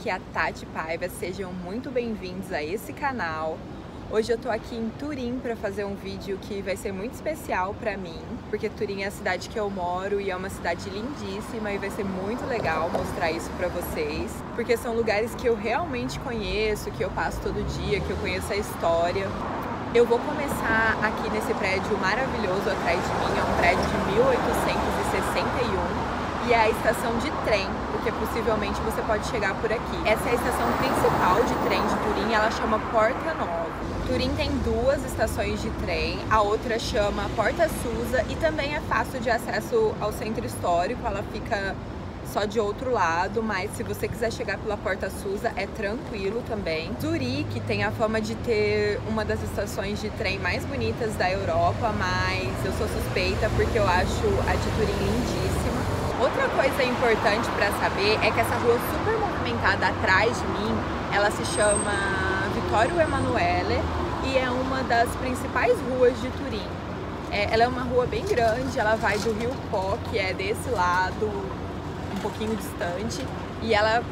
aqui é a Tati Paiva, sejam muito bem-vindos a esse canal. Hoje eu tô aqui em Turim para fazer um vídeo que vai ser muito especial para mim, porque Turim é a cidade que eu moro e é uma cidade lindíssima e vai ser muito legal mostrar isso para vocês, porque são lugares que eu realmente conheço, que eu passo todo dia, que eu conheço a história. Eu vou começar aqui nesse prédio maravilhoso atrás de mim, é um prédio de 1861 e é a estação de trem, porque possivelmente você pode chegar por aqui. Essa é a estação principal de trem de Turim, ela chama Porta Nova. Turim tem duas estações de trem, a outra chama Porta Susa e também é fácil de acesso ao centro histórico, ela fica só de outro lado, mas se você quiser chegar pela Porta Susa, é tranquilo também. Zurique tem a fama de ter uma das estações de trem mais bonitas da Europa, mas eu sou suspeita porque eu acho a de Turim lindíssima. Outra coisa importante para saber é que essa rua super movimentada atrás de mim, ela se chama Vittorio Emanuele e é uma das principais ruas de Turim. Ela é uma rua bem grande, ela vai do Rio Pó, que é desse lado, um pouquinho distante, e ela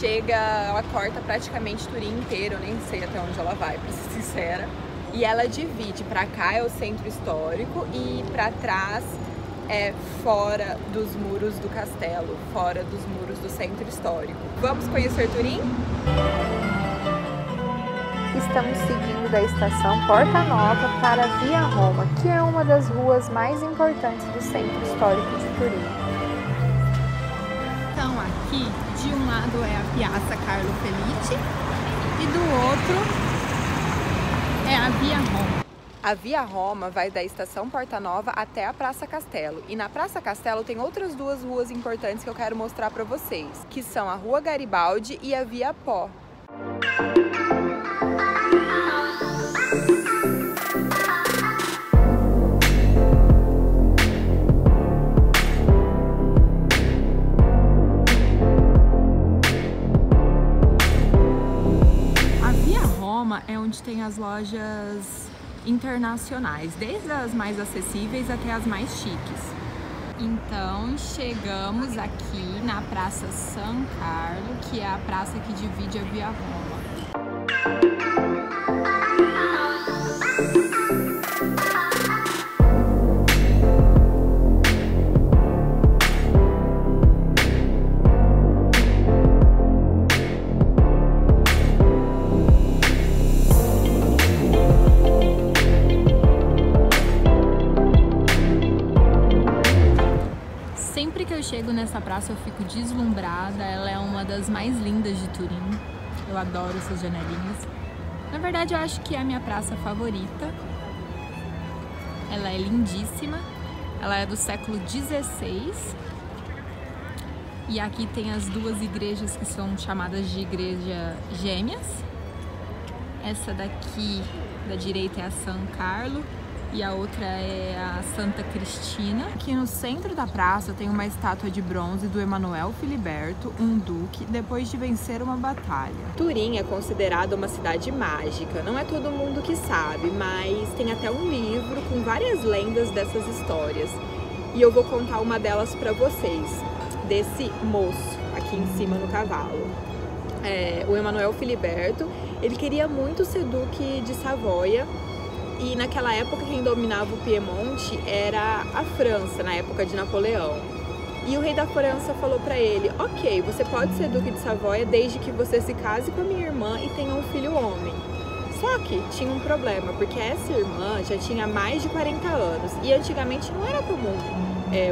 chega, ela corta praticamente Turim inteiro, eu nem sei até onde ela vai, pra ser sincera. E ela divide, pra cá é o centro histórico e pra trás é fora dos muros do castelo, fora dos muros do centro histórico. Vamos conhecer Turim? Estamos seguindo da estação Porta Nova para Via Roma, que é uma das ruas mais importantes do centro histórico de Turim. Então aqui, de um lado é a Piazza Carlo Felice e do outro é a Via Roma. A Via Roma vai da Estação Porta Nova até a Praça Castello. E na Praça Castello tem outras duas ruas importantes que eu quero mostrar para vocês, que são a Rua Garibaldi e a Via Pó. É onde tem as lojas internacionais, desde as mais acessíveis até as mais chiques. Então chegamos aqui na Praça San Carlo, que é a praça que divide a Via Roma. Chego nessa praça, eu fico deslumbrada, ela é uma das mais lindas de Turim, eu adoro essas janelinhas. Na verdade eu acho que é a minha praça favorita, ela é lindíssima, ela é do século XVI e aqui tem as duas igrejas que são chamadas de igreja gêmeas, essa daqui da direita é a San Carlo e a outra é a Santa Cristina. Aqui no centro da praça tem uma estátua de bronze do Emanuele Filiberto, um duque, depois de vencer uma batalha. Turim é considerada uma cidade mágica, não é todo mundo que sabe, mas tem até um livro com várias lendas dessas histórias. E eu vou contar uma delas pra vocês, desse moço aqui em cima no cavalo. O Emanuele Filiberto, ele queria muito ser duque de Savoia, e naquela época quem dominava o Piemonte era a França, na época de Napoleão. E o rei da França falou pra ele, ok, você pode ser duque de Savoia desde que você se case com a minha irmã e tenha um filho homem. Só que tinha um problema, porque essa irmã já tinha mais de 40 anos e antigamente não era comum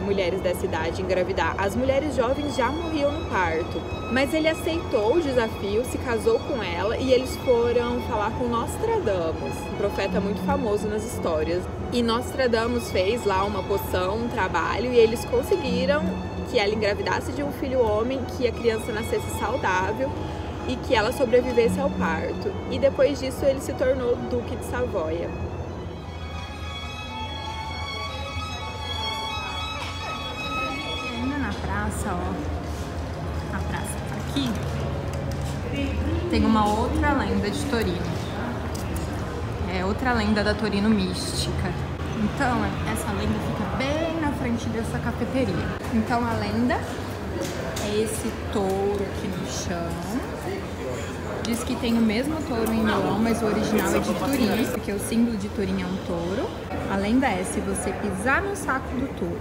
mulheres dessa idade engravidar. As mulheres jovens já morriam no parto. Mas ele aceitou o desafio, se casou com ela e eles foram falar com Nostradamus, um profeta muito famoso nas histórias. E Nostradamus fez lá uma poção, um trabalho, e eles conseguiram que ela engravidasse de um filho homem, que a criança nascesse saudável e que ela sobrevivesse ao parto. E depois disso ele se tornou duque de Savoia. Praça, ó, a praça tá aqui, tem uma outra lenda de Torino, é outra lenda da Torino mística. Então essa lenda fica bem na frente dessa cafeteria. Então a lenda é esse touro aqui no chão. Diz que tem o mesmo touro em Milão, mas o original é de Turim, porque o símbolo de Turim é um touro. A lenda é, se você pisar no saco do touro,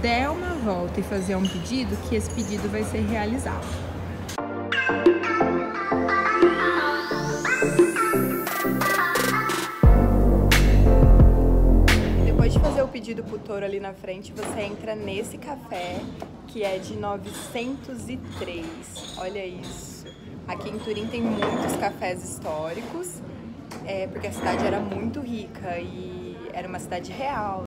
der uma volta e fazer um pedido, que esse pedido vai ser realizado. Depois de fazer o pedido pro touro ali na frente, você entra nesse café, que é de 903. Olha isso. Aqui em Turim tem muitos cafés históricos, porque a cidade era muito rica e era uma cidade real.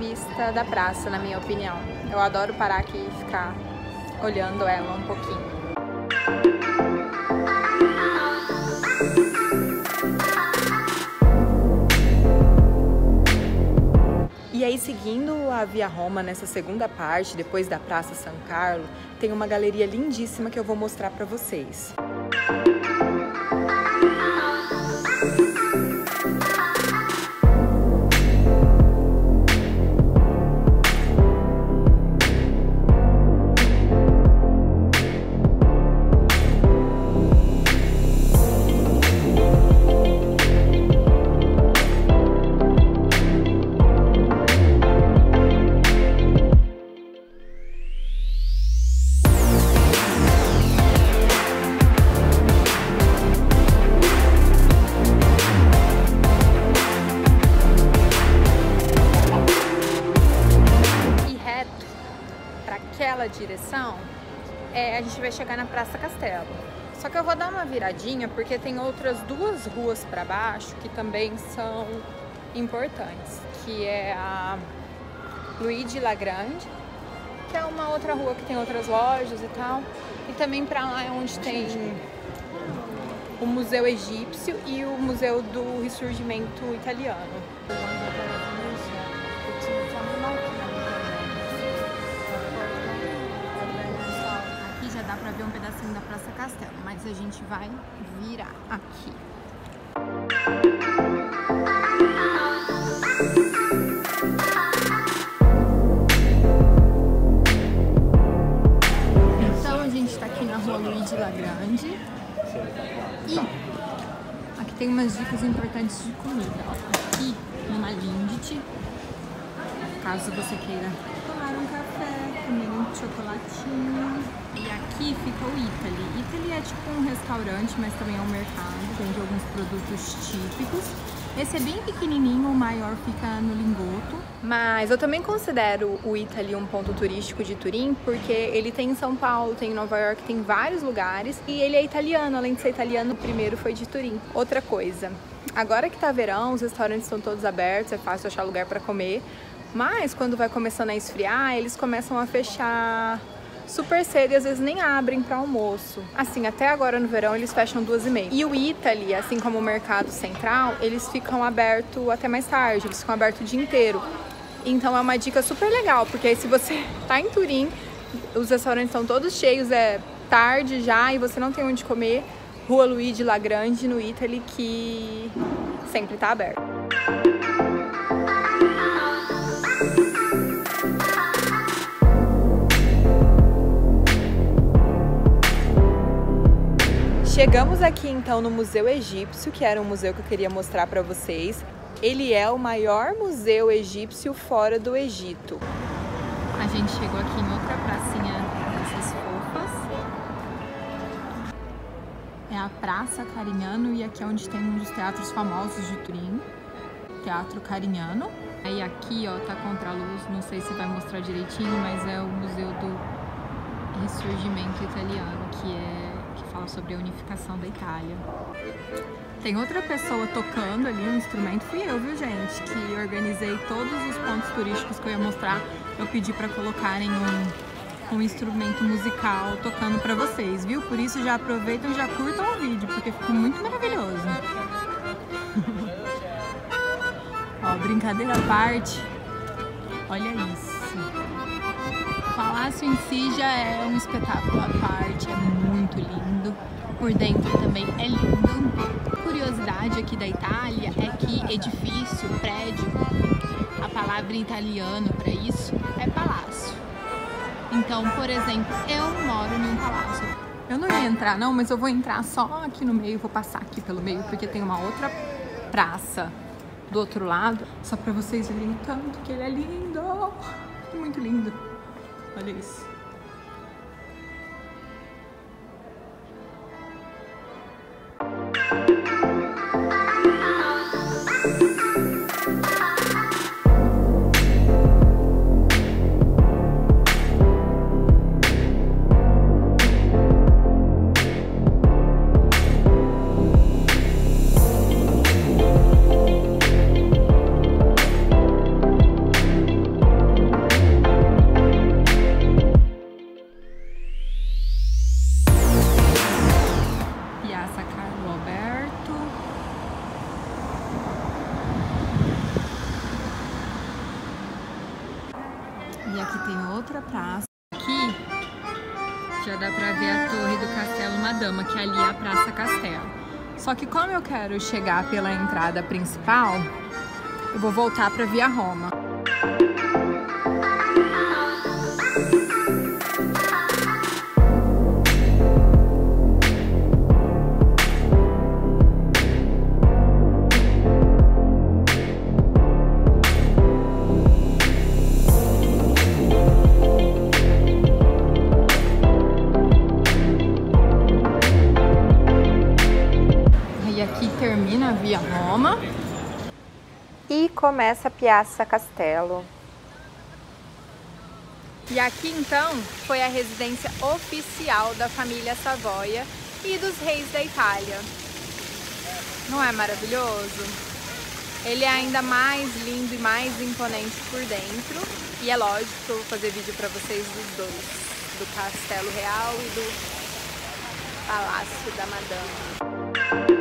Vista da praça, na minha opinião. Eu adoro parar aqui e ficar olhando ela um pouquinho. E aí, seguindo a Via Roma nessa segunda parte, depois da Praça San Carlo, tem uma galeria lindíssima que eu vou mostrar pra vocês. Direção, a gente vai chegar na Praça Castello. Só que eu vou dar uma viradinha porque tem outras duas ruas para baixo que também são importantes, que é a Luigi Lagrange, que é uma outra rua que tem outras lojas e tal, e também para lá é onde tem o Museu Egípcio e o Museu do Risorgimento Italiano. Dá pra ver um pedacinho da Praça Castello, mas a gente vai virar aqui. Então a gente tá aqui na Rua Luigi Lagrange e aqui tem umas dicas importantes de comida. Aqui numa Lingotto, caso você queira tomar um café, comer um chocolatinho. E aqui fica o Eataly. Eataly é tipo um restaurante, mas também é um mercado, vende alguns produtos típicos. Esse é bem pequenininho, o maior fica no Lingotto. Mas eu também considero o Eataly um ponto turístico de Turim, porque ele tem em São Paulo, tem em Nova York, tem vários lugares. E ele é italiano, além de ser italiano, o primeiro foi de Turim. Outra coisa, agora que tá verão, os restaurantes estão todos abertos, é fácil achar lugar pra comer. Mas quando vai começando a esfriar, eles começam a fechar super cedo e às vezes nem abrem para almoço. Assim, até agora no verão eles fecham 2h30. E o Eataly, assim como o Mercado Central, eles ficam abertos até mais tarde, eles ficam abertos o dia inteiro. Então é uma dica super legal, porque aí se você tá em Turim, os restaurantes estão todos cheios, é tarde já e você não tem onde comer, Rua Luigi Lagrange no Eataly, que sempre tá aberto. Chegamos aqui então no Museu Egípcio, que era um museu que eu queria mostrar para vocês. Ele é o maior museu egípcio fora do Egito. A gente chegou aqui em outra pracinha dessas fofas. É a Praça Carignano e aqui é onde tem um dos teatros famosos de Turim, Teatro Carignano. Aí aqui, ó, tá contra a luz, não sei se vai mostrar direitinho, mas é o Museu do Risorgimento Italiano, que fala sobre a unificação da Itália. tem outra pessoa tocando ali um instrumento, fui eu, viu, gente? Que organizei todos os pontos turísticos que eu ia mostrar, eu pedi para colocarem um instrumento musical tocando para vocês, viu? Por isso já aproveitam e já curtam o vídeo, porque ficou muito maravilhoso. Ó, brincadeira à parte, olha isso. O palácio em si já é um espetáculo à parte, é muito lindo. Por dentro também é lindo. Curiosidade aqui da Itália é que edifício, prédio, a palavra em italiano para isso é palácio. Então, por exemplo, eu moro num palácio. Eu não ia entrar não, mas eu vou entrar só aqui no meio, vou passar aqui pelo meio, porque tem uma outra praça do outro lado, só para vocês verem o tanto que ele é lindo. Muito lindo. Olha isso. E aqui tem outra praça. Aqui já dá pra ver a torre do Castelo Madama, que ali é a Praça Castello. Só que como eu quero chegar pela entrada principal, eu vou voltar pra Via Roma. Termina a Via Roma e começa a Piazza Castello. E aqui então foi a residência oficial da família Savoia e dos reis da Itália. Não é maravilhoso? Ele é ainda mais lindo e mais imponente por dentro. E é lógico que eu vou fazer vídeo para vocês dos dois, do Castelo Real e do Palácio da Madama.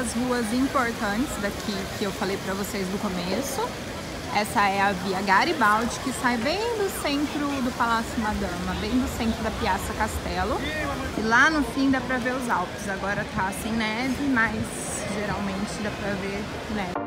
As ruas importantes daqui que eu falei para vocês no começo. Essa é a Via Garibaldi, que sai bem do centro do Palácio Madama, bem do centro da Piazza Castello. E lá no fim dá para ver os Alpes. Agora tá sem neve, mas geralmente dá para ver neve.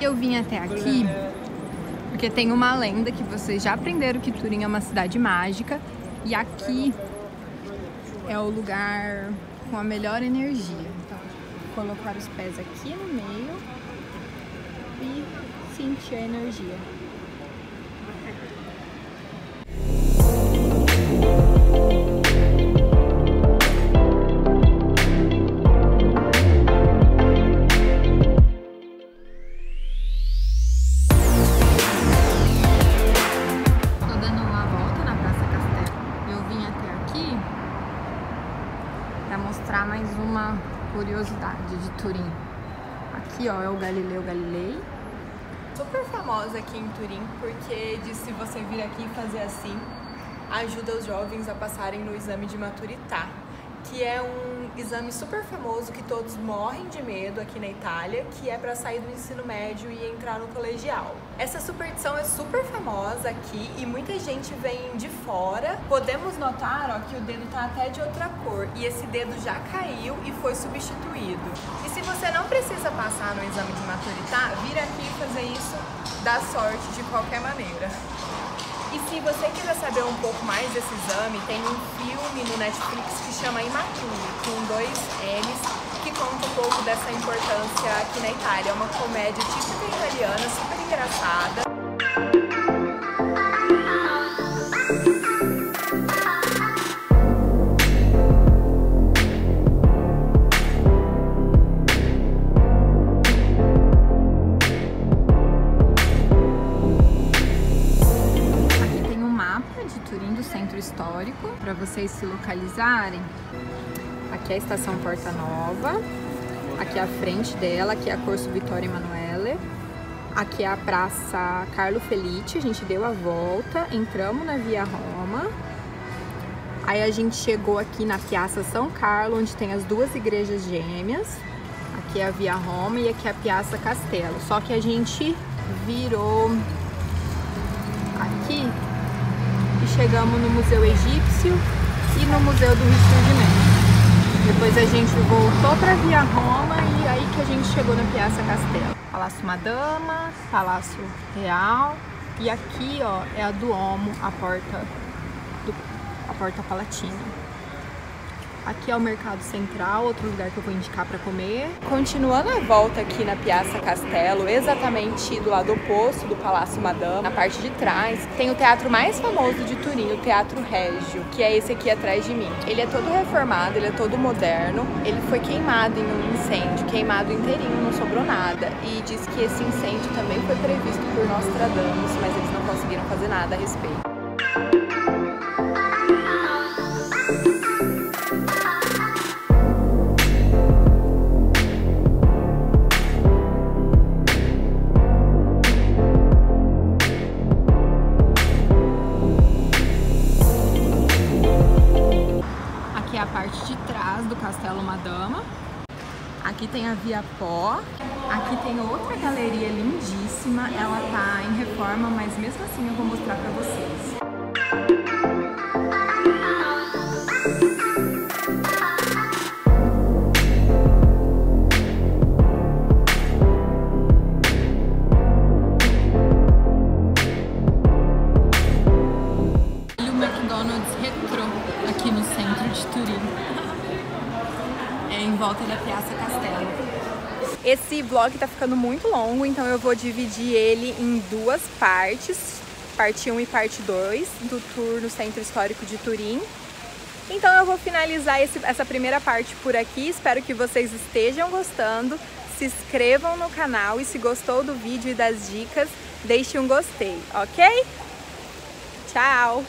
Eu vim até aqui porque tem uma lenda que vocês já aprenderam que Turim é uma cidade mágica e aqui é o lugar com a melhor energia. Então, colocar os pés aqui no meio e sentir a energia. Curiosidade de Turim. Aqui, ó, é o Galileu Galilei. Super famosa aqui em Turim, porque diz se você vir aqui e fazer assim, ajuda os jovens a passarem no exame de maturità, que é um exame super famoso que todos morrem de medo aqui na Itália, que é para sair do ensino médio e entrar no colegial. Essa superstição é super famosa aqui e muita gente vem de fora. Podemos notar, ó, que o dedo tá até de outra cor e esse dedo já caiu e foi substituído. E se você não precisa passar no exame de maturidade, vir aqui e fazer isso dá sorte de qualquer maneira. E se você quiser saber um pouco mais desse exame, tem um filme no Netflix que chama Immature, com 2 Ms, que conta um pouco dessa importância aqui na Itália. É uma comédia típica italiana, super engraçada. Para vocês se localizarem, aqui é a estação Porta Nova, aqui é a frente dela, aqui é a Corso Vittorio Emanuele, aqui é a Praça Carlo Felice. A gente deu a volta, entramos na Via Roma, aí a gente chegou aqui na Piazza San Carlo, onde tem as 2 igrejas gêmeas. Aqui é a Via Roma e aqui é a Piazza Castello, só que a gente virou aqui. Chegamos no Museu Egípcio e no Museu do Risorgimento. Depois a gente voltou para Via Roma e aí que a gente chegou na Piazza Castello. Palácio Madama, Palácio Real, e aqui ó é a Duomo, a porta palatina. Aqui é o Mercado Central, outro lugar que eu vou indicar para comer. Continuando a volta aqui na Piazza Castello, exatamente do lado oposto do Palácio Madama, na parte de trás, tem o teatro mais famoso de Turim, o Teatro Régio, que é esse aqui atrás de mim. Ele é todo reformado, ele é todo moderno. Ele foi queimado em um incêndio, queimado inteirinho, não sobrou nada. E diz que esse incêndio também foi previsto por Nostradamus, mas eles não conseguiram fazer nada a respeito. Aqui tem a Via Pó, aqui tem outra galeria lindíssima, ela tá em reforma, mas mesmo assim eu vou mostrar pra vocês. Olha o McDonald's retrô aqui no centro de Turim. Em volta da Piazza Castello. Esse vlog tá ficando muito longo, então eu vou dividir ele em 2 partes, parte 1 e parte 2 do tour no Centro Histórico de Turim. Então eu vou finalizar essa primeira parte por aqui, espero que vocês estejam gostando, se inscrevam no canal e se gostou do vídeo e das dicas, deixe um gostei, ok? Tchau!